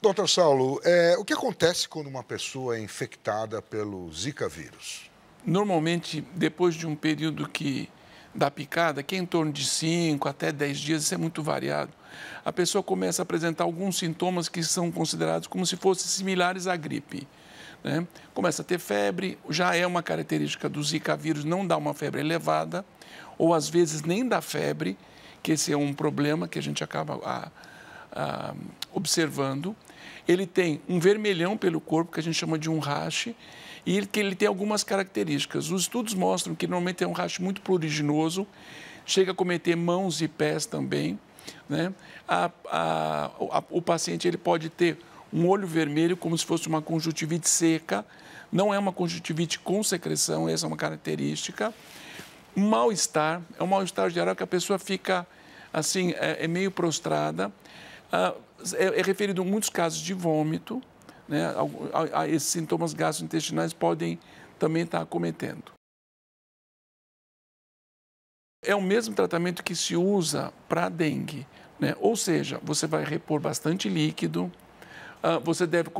Doutor Saulo, o que acontece quando uma pessoa é infectada pelo Zika vírus? Normalmente, depois de um período da picada, que é em torno de 5 até 10 dias, isso é muito variado, a pessoa começa a apresentar alguns sintomas que são considerados como se fossem similares à gripe, né? Começa a ter febre, já é uma característica do Zika vírus, não dá uma febre elevada, ou às vezes nem dá febre, que esse é um problema que a gente acaba observando. Ele tem um vermelhão pelo corpo, que a gente chama de um rache, e que ele tem algumas características. Os estudos mostram que normalmente é um rache muito pruriginoso, chega a cometer mãos e pés também, né? O paciente ele pode ter um olho vermelho como se fosse uma conjuntivite seca, não é uma conjuntivite com secreção, essa é uma característica. Mal-estar, é um mal-estar geral que a pessoa fica assim, meio prostrada. É referido muitos casos de vômito, né? Esses sintomas gastrointestinais podem também estar acometendo. É o mesmo tratamento que se usa para a dengue, né? Ou seja, você vai repor bastante líquido, você deve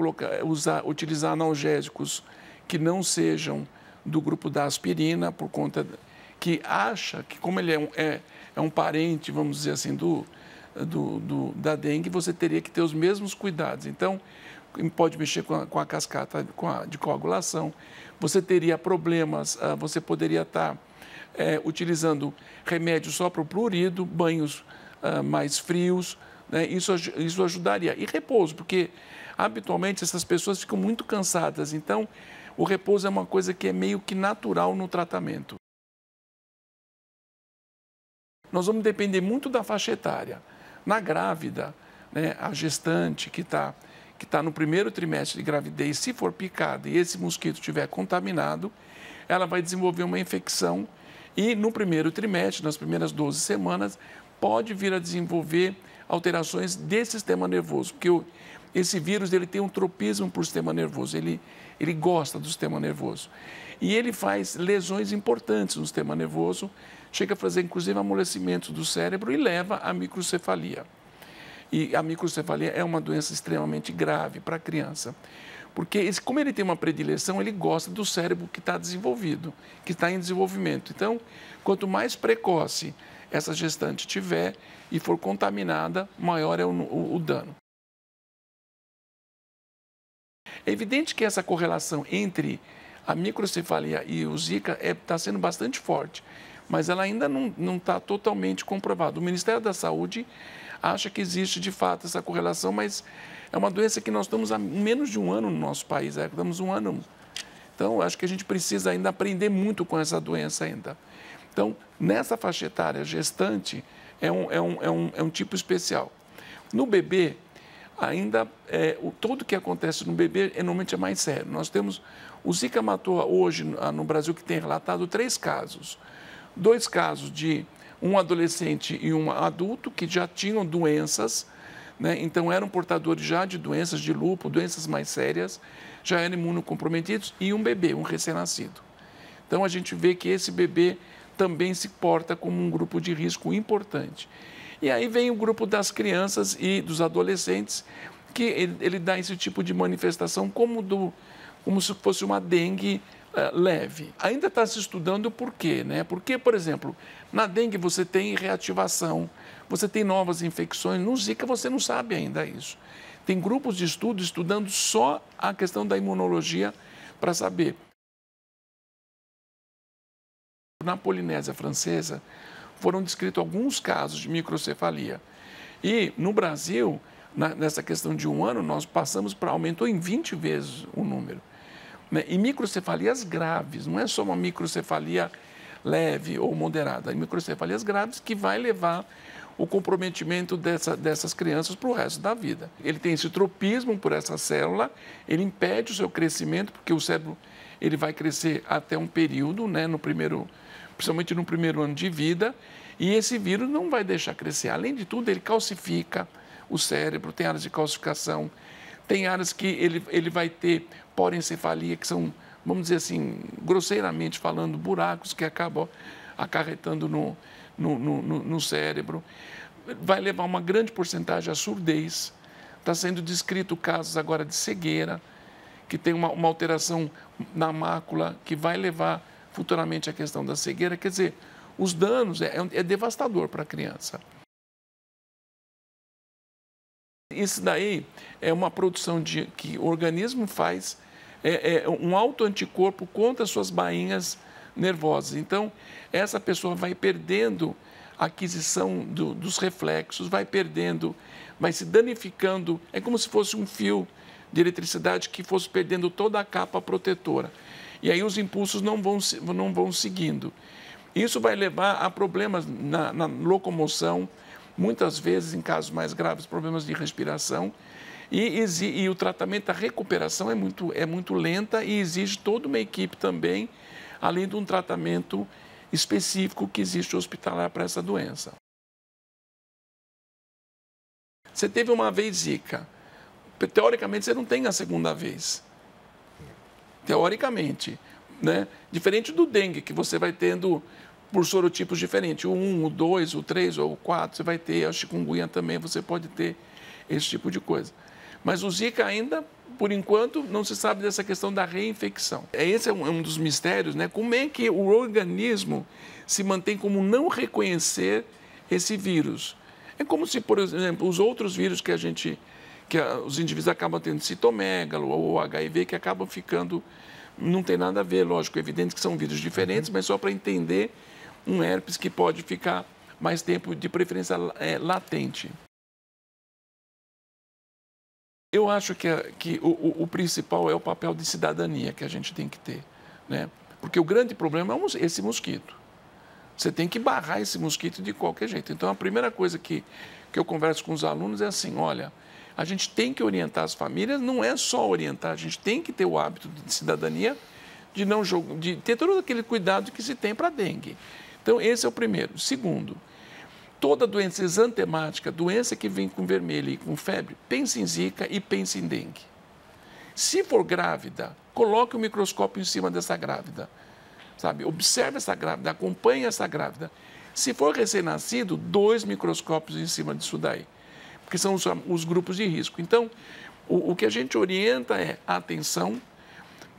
utilizar analgésicos que não sejam do grupo da aspirina, por conta que acha que, como ele é um parente, vamos dizer assim, da dengue, você teria que ter os mesmos cuidados. Então, pode mexer com a cascata de coagulação, você teria problemas, você poderia estar utilizando remédios só para o prurido, banhos mais frios, né? Isso ajudaria. E repouso, porque habitualmente essas pessoas ficam muito cansadas, então o repouso é uma coisa que é meio que natural no tratamento. Nós vamos depender muito da faixa etária. Na grávida, né, a gestante que está no primeiro trimestre de gravidez, se for picada e esse mosquito estiver contaminado, ela vai desenvolver uma infecção e no primeiro trimestre, nas primeiras 12 semanas, pode vir a desenvolver alterações desse sistema nervoso, porque esse vírus ele tem um tropismo para o sistema nervoso, ele gosta do sistema nervoso. E ele faz lesões importantes no sistema nervoso, chega a fazer inclusive amolecimento do cérebro e leva à microcefalia. E a microcefalia é uma doença extremamente grave para a criança, porque como ele tem uma predileção, ele gosta do cérebro que está desenvolvido, que está em desenvolvimento. Então, quanto mais precoce essa gestante tiver e for contaminada, maior é o dano. É evidente que essa correlação entre a microcefalia e o Zika está sendo bastante forte, mas ela ainda não está totalmente comprovada. O Ministério da Saúde acha que existe, de fato, essa correlação, mas é uma doença que nós estamos há menos de um ano no nosso país, estamos um ano. Então, acho que a gente precisa ainda aprender muito com essa doença ainda. Então, nessa faixa etária gestante, é um tipo especial. No bebê, ainda, tudo que acontece no bebê, normalmente é mais sério. Nós temos o Zika Matoa hoje no Brasil, que tem relatado 3 casos. 2 casos de um adolescente e um adulto que já tinham doenças, né? Então eram portadores já de doenças de lúpus, doenças mais sérias, já eram imunocomprometidos, e um bebê, um recém-nascido. Então a gente vê que esse bebê também se porta como um grupo de risco importante. E aí vem o grupo das crianças e dos adolescentes, que ele dá esse tipo de manifestação como se fosse uma dengue leve. Ainda está se estudando o porquê, né? Porque, por exemplo, na dengue você tem reativação, você tem novas infecções, no Zika você não sabe ainda isso. Tem grupos de estudo estudando só a questão da imunologia para saber. Na Polinésia Francesa foram descritos alguns casos de microcefalia e no Brasil, nessa questão de um ano, nós passamos para, aumentou em 20 vezes o número. E microcefalias graves, não é só uma microcefalia leve ou moderada, microcefalias graves que vai levar o comprometimento dessas crianças para o resto da vida. Ele tem esse tropismo por essa célula, ele impede o seu crescimento, porque o cérebro ele vai crescer até um período, né, principalmente no primeiro ano de vida, e esse vírus não vai deixar crescer. Além de tudo, ele calcifica o cérebro, tem áreas de calcificação, tem áreas que ele vai ter porencefalia, que são, vamos dizer assim, grosseiramente falando, buracos que acabam acarretando no cérebro. Vai levar uma grande porcentagem à surdez, Está sendo descrito casos agora de cegueira, que tem uma alteração na mácula, que vai levar futuramente à questão da cegueira. Quer dizer, os danos é devastador para a criança. Isso daí é uma produção que o organismo faz, um autoanticorpo contra as suas bainhas nervosas. Então, essa pessoa vai perdendo a aquisição dos reflexos, vai perdendo, vai se danificando. É como se fosse um fio de eletricidade que fosse perdendo toda a capa protetora. E aí os impulsos não vão seguindo. Isso vai levar a problemas na locomoção, muitas vezes, em casos mais graves, problemas de respiração. E o tratamento, a recuperação é muito lenta e exige toda uma equipe também, além de um tratamento específico que existe hospitalar para essa doença. Você teve uma vez Zika. Teoricamente, você não tem a segunda vez. Teoricamente, né? Diferente do dengue, que você vai tendo por sorotipos diferentes. O 1, o 2, o 3 ou o 4, você vai ter. A chikungunya também, você pode ter esse tipo de coisa. Mas o Zika ainda, por enquanto, não se sabe dessa questão da reinfecção. Esse é um dos mistérios, né? Como é que o organismo se mantém como não reconhecer esse vírus? É como se, por exemplo, os outros vírus que os indivíduos acabam tendo, citomegalo ou HIV, que acabam ficando... Não tem nada a ver, lógico, é evidente que são vírus diferentes, mas só para entender um herpes que pode ficar mais tempo, de preferência latente. Eu acho que o principal é o papel de cidadania que a gente tem que ter, né? Porque o grande problema é esse mosquito. Você tem que barrar esse mosquito de qualquer jeito. Então, a primeira coisa que eu converso com os alunos é assim, olha, a gente tem que orientar as famílias, não é só orientar, a gente tem que ter o hábito de cidadania, de ter todo aquele cuidado que se tem para a dengue. Então, esse é o primeiro. Segundo, toda doença exantemática, doença que vem com vermelho e com febre, pense em Zika e pense em dengue. Se for grávida, coloque o microscópio em cima dessa grávida, sabe? Observe essa grávida, acompanhe essa grávida. Se for recém-nascido, 2 microscópios em cima disso daí, porque são os grupos de risco. Então, o que a gente orienta é a atenção,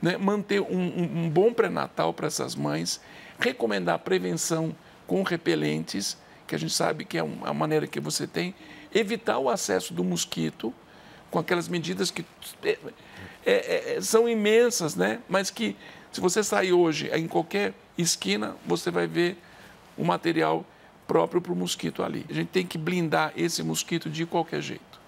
né? Manter um bom pré-natal para essas mães, recomendar prevenção com repelentes, que a gente sabe que é a maneira que você tem, evitar o acesso do mosquito com aquelas medidas que são imensas, né? Mas que, se você sair hoje em qualquer esquina, você vai ver o material próprio para o mosquito ali. A gente tem que blindar esse mosquito de qualquer jeito.